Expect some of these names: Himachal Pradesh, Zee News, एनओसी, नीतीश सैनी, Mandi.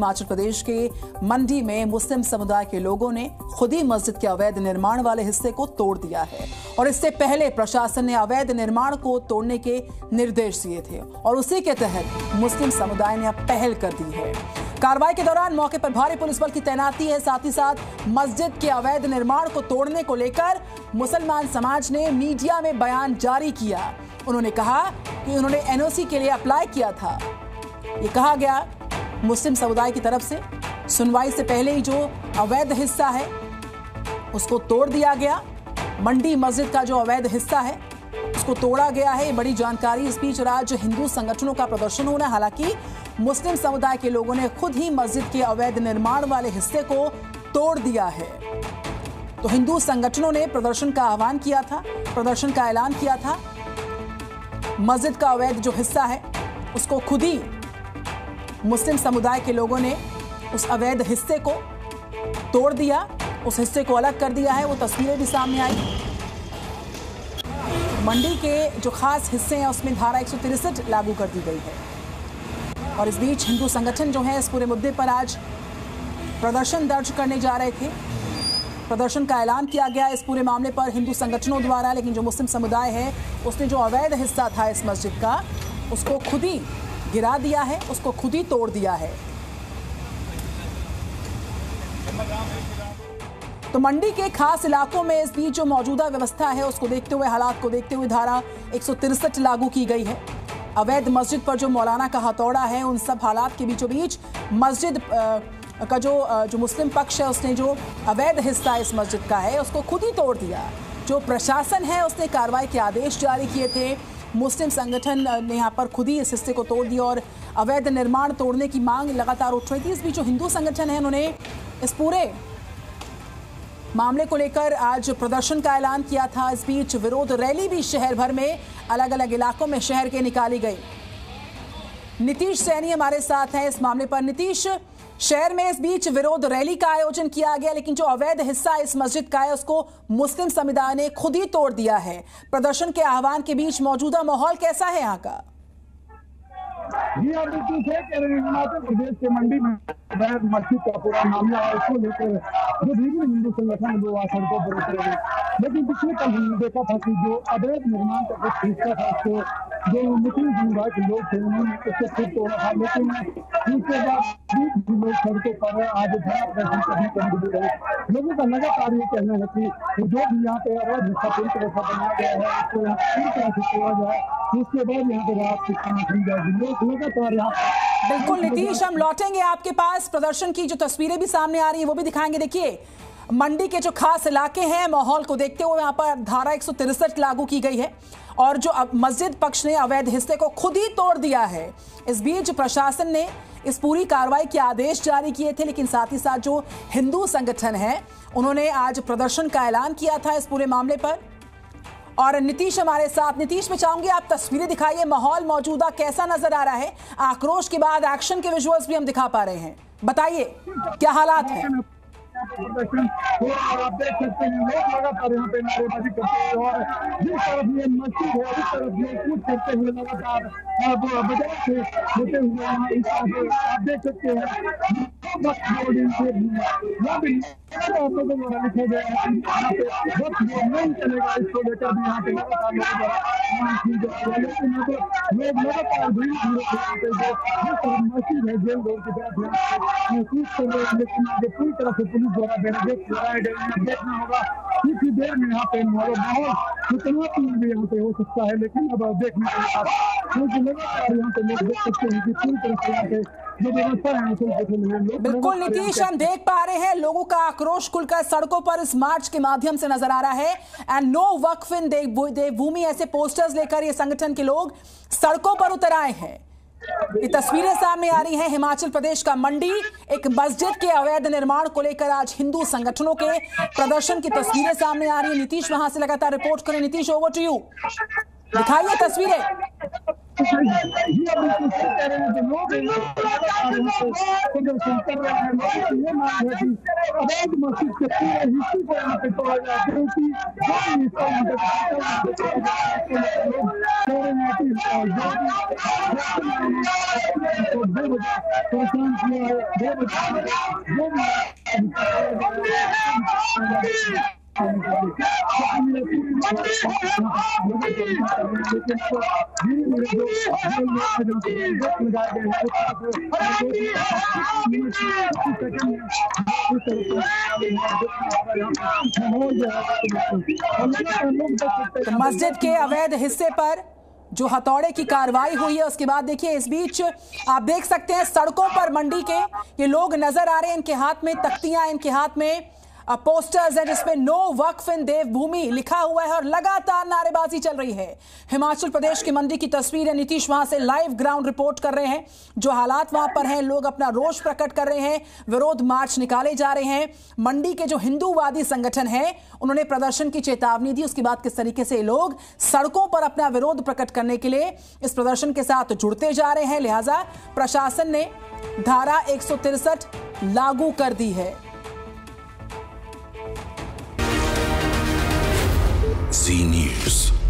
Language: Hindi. हिमाचल प्रदेश के मंडी में मुस्लिम समुदाय के लोगों ने खुद ही मस्जिद के अवैध निर्माण वाले हिस्से को तोड़ दिया है और इससे पहले प्रशासन ने अवैध निर्माण को तोड़ने के निर्देश दिए थे और उसी के तहत मुस्लिम समुदाय ने अब पहल कर दी है। कार्रवाई के दौरान मौके पर भारी पुलिस बल की तैनाती है, साथ ही साथ मस्जिद के अवैध निर्माण को तोड़ने को लेकर मुसलमान समाज ने मीडिया में बयान जारी किया। उन्होंने कहा कि उन्होंने एनओसी के लिए अप्लाई किया था। ये कहा गया मुस्लिम समुदाय की तरफ से सुनवाई से पहले ही जो अवैध हिस्सा है उसको तोड़ दिया गया। मंडी मस्जिद का जो अवैध हिस्सा है उसको तोड़ा गया है, बड़ी जानकारी। इस बीच राज्य हिंदू संगठनों का प्रदर्शन होना, हालांकि मुस्लिम समुदाय के लोगों ने खुद ही मस्जिद के अवैध निर्माण वाले हिस्से को तोड़ दिया है। तो हिंदू संगठनों ने प्रदर्शन का आह्वान किया था, प्रदर्शन का ऐलान किया था। मस्जिद का अवैध जो हिस्सा है उसको खुद ही मुस्लिम समुदाय के लोगों ने उस अवैध हिस्से को तोड़ दिया, उस हिस्से को अलग कर दिया है। वो तस्वीरें भी सामने आई। मंडी के जो खास हिस्से हैं उसमें धारा 163 लागू कर दी गई है। और इस बीच हिंदू संगठन जो है इस पूरे मुद्दे पर आज प्रदर्शन दर्ज करने जा रहे थे, प्रदर्शन का ऐलान किया गया इस पूरे मामले पर हिंदू संगठनों द्वारा। लेकिन जो मुस्लिम समुदाय है उसने जो अवैध हिस्सा था इस मस्जिद का उसको खुद ही गिरा दिया है, उसको खुद ही तोड़ दिया है। तो मंडी के खास इलाकों में इस बीच जो मौजूदा व्यवस्था है उसको देखते हुए, हालात को देखते हुए धारा 163 लागू की गई है। अवैध मस्जिद पर जो मौलाना का हथौड़ा है, उन सब हालात के बीचों बीच मस्जिद का जो मुस्लिम पक्ष है उसने जो अवैध हिस्सा इस मस्जिद का है उसको खुद ही तोड़ दिया। जो प्रशासन है उसने कार्रवाई के आदेश जारी किए थे। मुस्लिम संगठन ने यहाँ पर खुद ही इस हिस्से को तोड़ दिया और अवैध निर्माण तोड़ने की मांग लगातार उठ रही थी। इस बीच जो हिंदू संगठन है उन्होंने इस पूरे मामले को लेकर आज प्रदर्शन का ऐलान किया था। इस बीच विरोध रैली भी शहर भर में अलग अलग इलाकों में शहर के निकाली गई। नीतीश सैनी हमारे साथ हैं इस मामले पर। नीतीश, शहर में इस बीच विरोध रैली का आयोजन किया गया लेकिन जो अवैध हिस्सा इस मस्जिद का है उसको मुस्लिम समुदाय ने खुद ही तोड़ दिया है। प्रदर्शन के आह्वान के बीच मौजूदा माहौल कैसा है यहाँ का? जी आप बिल्कुल ठीक कह रहे हैं। हिमाचल प्रदेश के मंडी में अवैध मस्जिद का पूरा मामला है, उसको लेकर जो विभिन्न हिंदू संगठन जो सड़कों पर उतरे हैं। लेकिन पिछले कल हमने देखा था कि जो अवैध निर्माण का कुछ हिस्सा था उसको जो मुस्लिम समुदाय के लोग थे उन्होंने उसको खुद तोड़ा था। लेकिन उसके बाद भी लोग सड़कों पर आज धरना प्रदर्शन करने पर जुटे रहे। लोगों का लगातार ये कहना है कि जो भी यहाँ पे अवैध हिस्सा पूरी तरह से बनाया गया है उसको यहाँ पूरी तरह से तोड़ा जाए। उसके बाद यहाँ पर आप लोग बिल्कुल। नीतीश, हम लौटेंगे आपके पास। प्रदर्शन की जो तस्वीरें भी सामने आ रही है वो भी दिखाएंगे। देखिए मंडी के जो खास इलाके हैं, माहौल को देखते हुए यहाँ पर धारा 163 लागू की गई है और जो मस्जिद पक्ष ने अवैध हिस्से को खुद ही तोड़ दिया है। इस बीच प्रशासन ने इस पूरी कार्रवाई के आदेश जारी किए थे, लेकिन साथ ही साथ जो हिंदू संगठन है उन्होंने आज प्रदर्शन का ऐलान किया था इस पूरे मामले पर। और नीतीश हमारे साथ। नीतीश, मैं चाहूंगी आप तस्वीरें दिखाइए, माहौल मौजूदा कैसा नजर आ रहा है? आक्रोश के बाद एक्शन के विजुअल्स भी हम दिखा पा रहे हैं, बताइए क्या हालात है? आप देख सकते हैं लोग लगातार यहाँ पे नारेबाजी करते हैं और जिस तरफ ये मस्जिद है उस तरफ ये कूद करते हुए लगातार बाजार से होते हुए आप देख सकते हैं। पूरी तरह से पुलिस द्वारा बैरिकेड लगाया गया है। देखना होगा कुछ ही देर में यहाँ पे माहौल कितना भी यहाँ पे हो सकता है। लेकिन अब देखने के बाद क्योंकि लगातार यहाँ पे लोग देख सकते हैं कि पूरी तरह से यहाँ पे जो व्यवस्था है उसे देखने। बिल्कुल नीतीश, हम देख पा रहे हैं लोगों का आक्रोश खुलकर सड़कों पर इस मार्च के माध्यम से नजर आ रहा है। एंड नो वक्फ इन देवभूमि, ऐसे पोस्टर्स लेकर ये संगठन के लोग सड़कों पर उतर आए हैं। ये तस्वीरें सामने आ रही हैं। हिमाचल प्रदेश का मंडी, एक मस्जिद के अवैध निर्माण को लेकर आज हिंदू संगठनों के प्रदर्शन की तस्वीरें सामने आ रही है। नीतीश वहां से लगातार रिपोर्ट करें। नीतीश, ओवर टू यू, दिखाइए तस्वीरें। है मस्जिद के अवैध हिस्से पर जो हथौड़े की कार्रवाई हुई है, उसके बाद देखिए इस बीच आप देख सकते हैं सड़कों पर मंडी के ये लोग नजर आ रहे हैं, इनके हाथ में तख्तियां, इनके हाथ में पोस्टर्स है जिसमें नो वक्फ इन देवभूमि लिखा हुआ है और लगातार नारेबाजी चल रही है। हिमाचल प्रदेश की मंडी की तस्वीर है, नीतीश वहां से लाइव ग्राउंड रिपोर्ट कर रहे हैं। जो हालात वहां पर हैं, लोग अपना रोष प्रकट कर रहे हैं, विरोध मार्च निकाले जा रहे हैं। मंडी के जो हिंदूवादी संगठन है उन्होंने प्रदर्शन की चेतावनी दी, उसके बाद किस तरीके से लोग सड़कों पर अपना विरोध प्रकट करने के लिए इस प्रदर्शन के साथ जुड़ते जा रहे हैं। लिहाजा प्रशासन ने धारा 163 लागू कर दी है। Zee News.